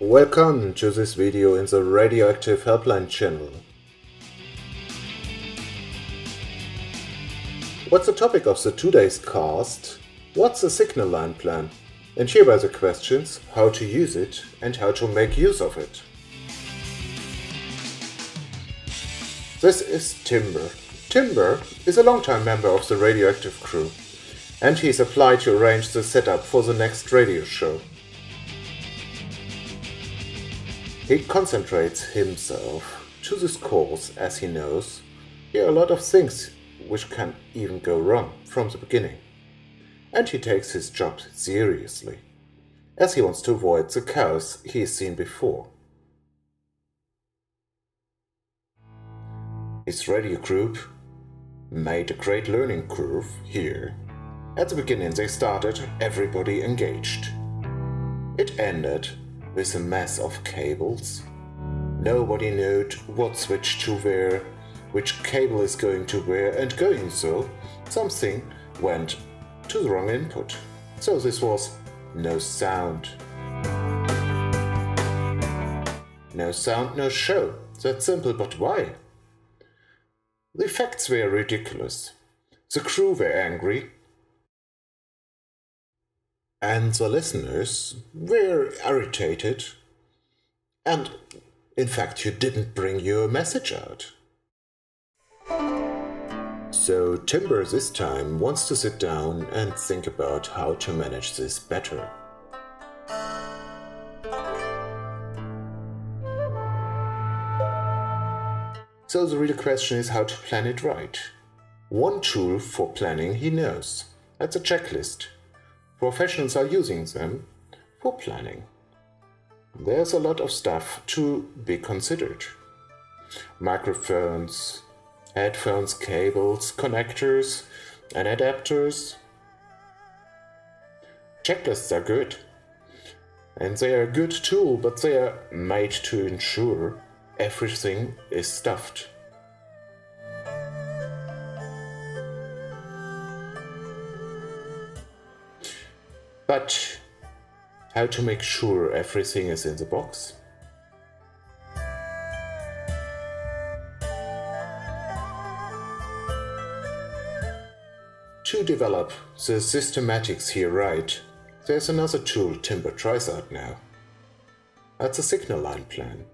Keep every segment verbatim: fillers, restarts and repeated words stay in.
Welcome to this video in the Radioactive Helpline channel. What's the topic of the today's cast? What's a Signal Line Plan? And here are the questions, how to use it and how to make use of it. This is Timber. Timber is a long-time member of the Radioactive crew, and he's applied to arrange the setup for the next radio show. He concentrates himself to this course, as he knows there are a lot of things which can even go wrong from the beginning. And he takes his job seriously, as he wants to avoid the chaos he has seen before. His radio group made a great learning curve here. At the beginning they started, everybody engaged. It ended with a mess of cables. Nobody knew what switch to where, which cable is going to where, and going so, something went to the wrong input. So this was no sound. No sound, no show. That's simple, but why? The effects were ridiculous. The crew were angry. And the listeners were irritated. And, in fact, you didn't bring your message out. So Timber this time wants to sit down and think about how to manage this better. So the real question is how to plan it right. One tool for planning he knows. That's a checklist. Professionals are using them for planning. There's a lot of stuff to be considered. Microphones, headphones, cables, connectors and adapters. Checklists are good. And they are a good tool, but they are made to ensure everything is stuffed. But how to make sure everything is in the box? To develop the systematics here right, there's another tool Timber tries out now. That's a Signal Line Plan.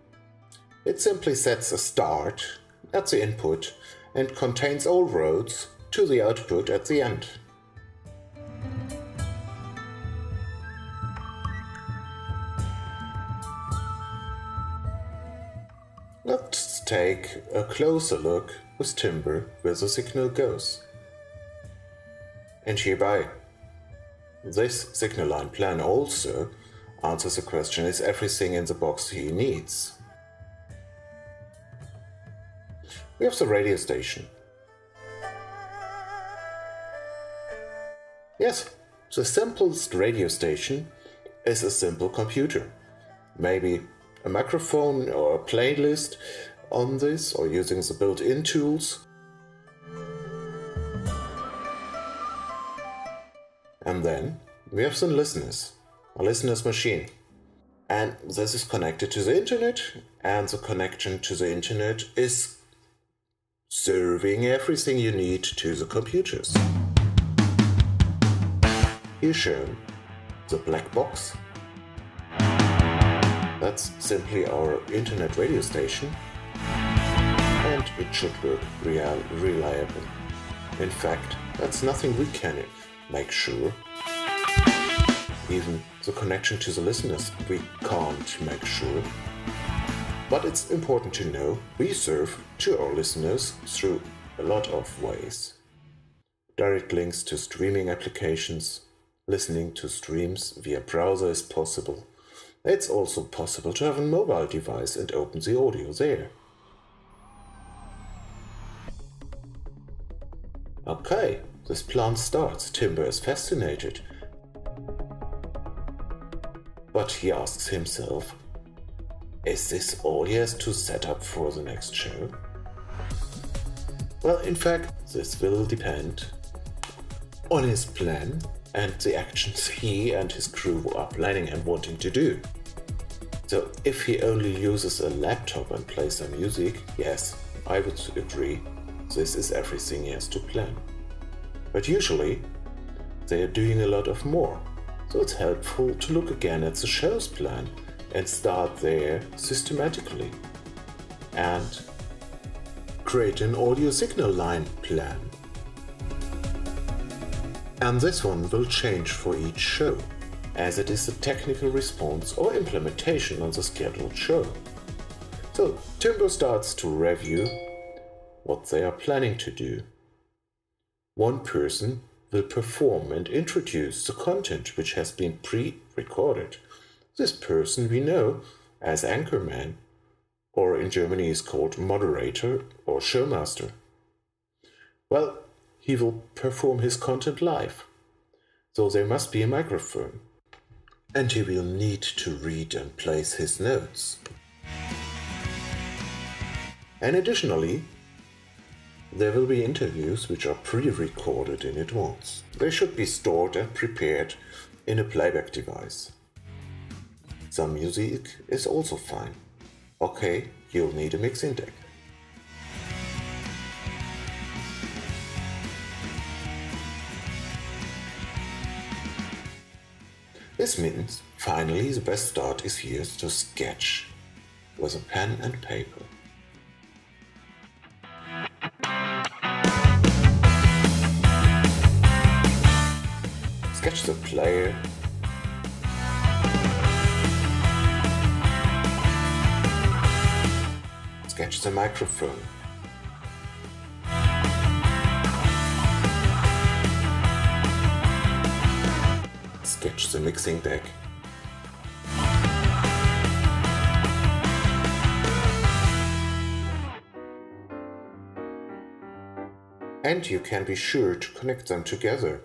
It simply sets a start at the input and contains all roads to the output at the end. Let's take a closer look with Timber where the signal goes. And hereby, this Signal Line Plan also answers the question, is everything in the box he needs? We have the radio station. Yes, the simplest radio station is a simple computer. Maybe a microphone or a playlist on this, or using the built-in tools. And then we have some listeners, a listener's machine. And this is connected to the internet, and the connection to the internet is serving everything you need to the computers. Here shown the black box. That's simply our internet radio station, and it should work real, reliable. In fact, that's nothing we can make sure. Even the connection to the listeners we can't make sure. But it's important to know we serve to our listeners through a lot of ways. Direct links to streaming applications, listening to streams via browser is possible. It's also possible to have a mobile device and open the audio there. Okay, this plan starts. Timber is fascinated. But he asks himself, is this all he has to set up for the next show? Well, in fact, this will depend on his plan and the actions he and his crew are planning and wanting to do. So if he only uses a laptop and plays some music, yes, I would agree, this is everything he has to plan. But usually, they are doing a lot of more, so it's helpful to look again at the show's plan and start there systematically. And create an audio signal line plan. And this one will change for each show, as it is a technical response or implementation on the scheduled show. So Timbo starts to review what they are planning to do. One person will perform and introduce the content which has been pre-recorded. This person we know as anchorman, or in Germany is called moderator or showmaster. Well, he will perform his content live, so there must be a microphone. And he will need to read and place his notes. And additionally, there will be interviews which are pre-recorded in advance. They should be stored and prepared in a playback device. Some music is also fine. Okay, you'll need a mixing deck. This means, finally, the best start is here to sketch with a pen and paper. Sketch the player. Sketch the microphone. Sketch the mixing deck. And you can be sure to connect them together.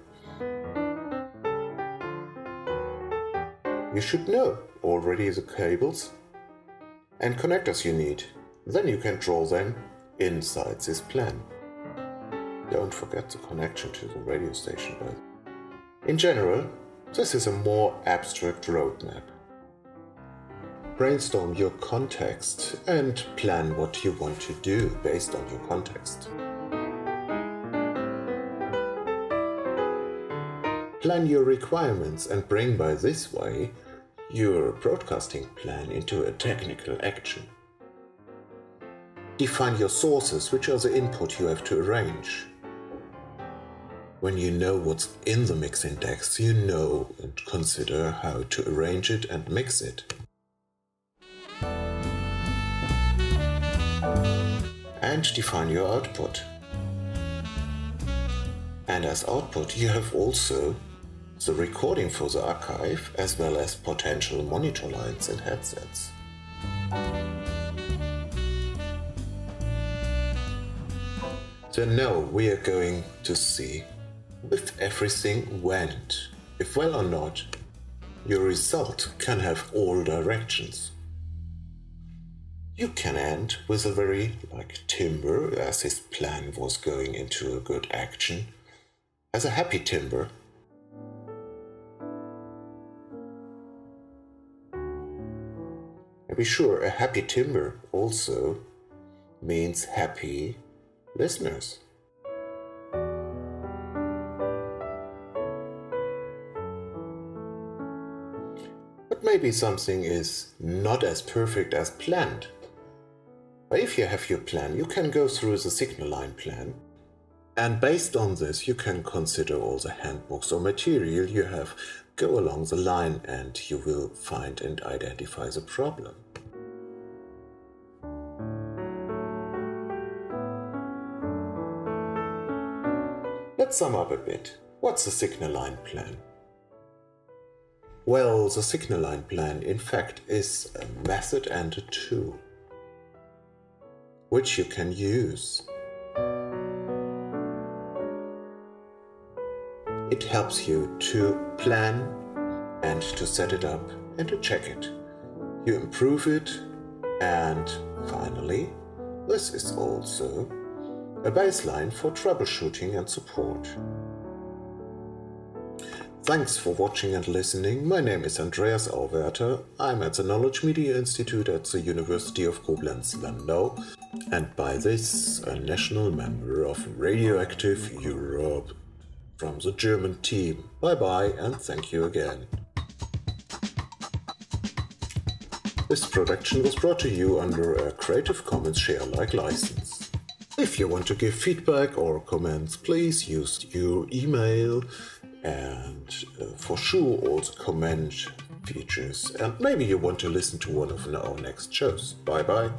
You should know already the cables and connectors you need. Then you can draw them inside this plan. Don't forget the connection to the radio station bell. In general, this is a more abstract roadmap. Brainstorm your context and plan what you want to do based on your context. Plan your requirements and bring by this way your broadcasting plan into a technical action. Define your sources, which are the input you have to arrange. When you know what's in the mixing decks, you know and consider how to arrange it and mix it. And define your output. And as output, you have also the recording for the archive, as well as potential monitor lines and headsets. So now we are going to see if everything went, if well or not. Your result can have all directions. You can end with a very, like Timber, as his plan was going into a good action, as a happy Timber. And be sure, a happy Timber also means happy listeners. But maybe something is not as perfect as planned. But if you have your plan, you can go through the signal line plan, and based on this you can consider all the handbooks or material you have, go along the line, and you will find and identify the problem. Let's sum up a bit. What's the signal line plan? Well, the signal line plan, in fact, is a method and a tool which you can use. It helps you to plan and to set it up and to check it. You improve it, and finally, this is also a baseline for troubleshooting and support. Thanks for watching and listening. My name is Andreas Auwärter. I'm at the Knowledge Media Institute at the University of Koblenz-Landau and by this a national member of RadioActive Europe from the German team. Bye-bye and thank you again. This production was brought to you under a Creative Commons Share-alike license. If you want to give feedback or comments, please use your email and uh, for sure also comment features. And maybe you want to listen to one of our next shows. Bye bye.